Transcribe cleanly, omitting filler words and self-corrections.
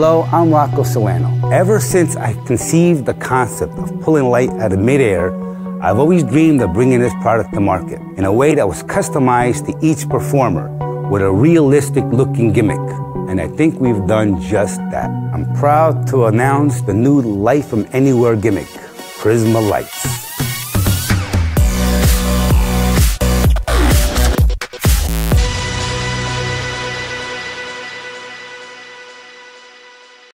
Hello, I'm Rocco Solano. Ever since I conceived the concept of pulling light out of midair, I've always dreamed of bringing this product to market in a way that was customized to each performer with a realistic looking gimmick. And I think we've done just that. I'm proud to announce the new Light From Anywhere gimmick, Prisma Lights.